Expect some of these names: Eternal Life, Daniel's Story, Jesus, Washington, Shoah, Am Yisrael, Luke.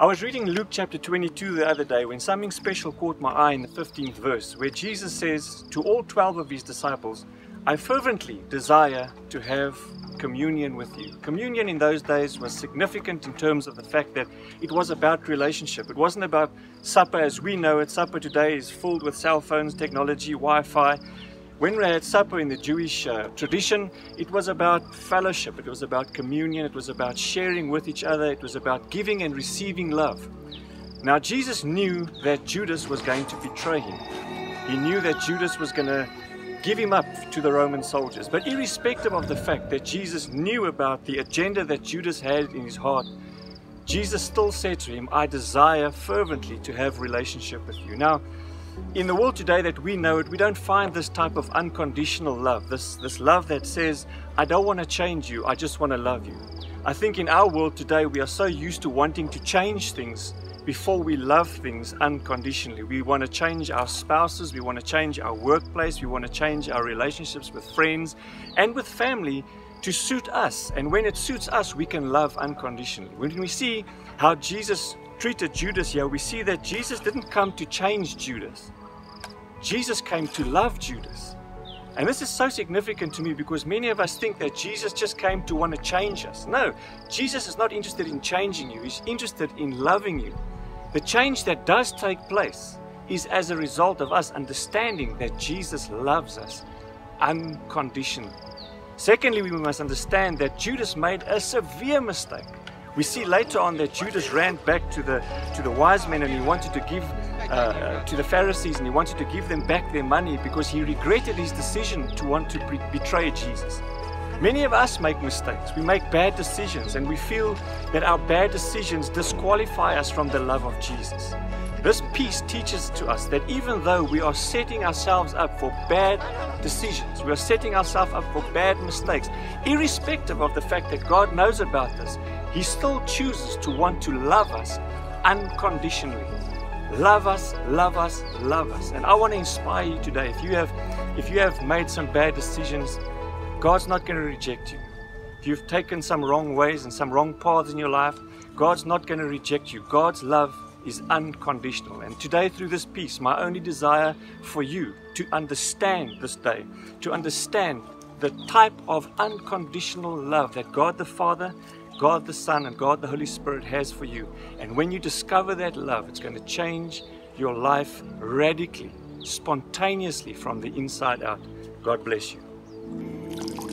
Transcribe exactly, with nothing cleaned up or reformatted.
I was reading Luke chapter twenty-two the other day when something special caught my eye in the fifteenth verse, where Jesus says to all twelve of his disciples, "I fervently desire to have communion with you." Communion in those days was significant in terms of the fact that it was about relationship. It wasn't about supper as we know it. Supper today is filled with cell phones, technology, Wi-Fi. When we had supper in the Jewish uh, tradition, it was about fellowship, it was about communion, it was about sharing with each other, it was about giving and receiving love. Now Jesus knew that Judas was going to betray him. He knew that Judas was going to give him up to the Roman soldiers. But irrespective of the fact that Jesus knew about the agenda that Judas had in his heart, Jesus still said to him, "I desire fervently to have relationship with you." Now, in the world today that we know it, we don't find this type of unconditional love, this, this love that says, "I don't want to change you, I just want to love you." I think in our world today, we are so used to wanting to change things before we love things unconditionally. We want to change our spouses, we want to change our workplace, we want to change our relationships with friends and with family to suit us. And when it suits us, we can love unconditionally. When we see how Jesus treated Judas here, we see that Jesus didn't come to change Judas. Jesus came to love Judas. And this is so significant to me because many of us think that Jesus just came to want to change us. No, Jesus is not interested in changing you. He's interested in loving you. The change that does take place is as a result of us understanding that Jesus loves us unconditionally. Secondly, we must understand that Judas made a severe mistake. We see later on that Judas ran back to the to the wise men and he wanted to give uh, to the Pharisees, and he wanted to give them back their money because he regretted his decision to want to betray Jesus. Many of us make mistakes. We make bad decisions and we feel that our bad decisions disqualify us from the love of Jesus. This piece teaches to us that even though we are setting ourselves up for bad decisions, we are setting ourselves up for bad mistakes, irrespective of the fact that God knows about this, He still chooses to want to love us unconditionally. Love us, love us, love us. And I want to inspire you today. If you have, if you have made some bad decisions, God's not going to reject you. If you've taken some wrong ways and some wrong paths in your life, God's not going to reject you. God's love is unconditional. And today through this piece, my only desire for you to understand this day, to understand the type of unconditional love that God the Father, God the Son, and God the Holy Spirit has for you. And when you discover that love, it's going to change your life radically, spontaneously from the inside out. God bless you.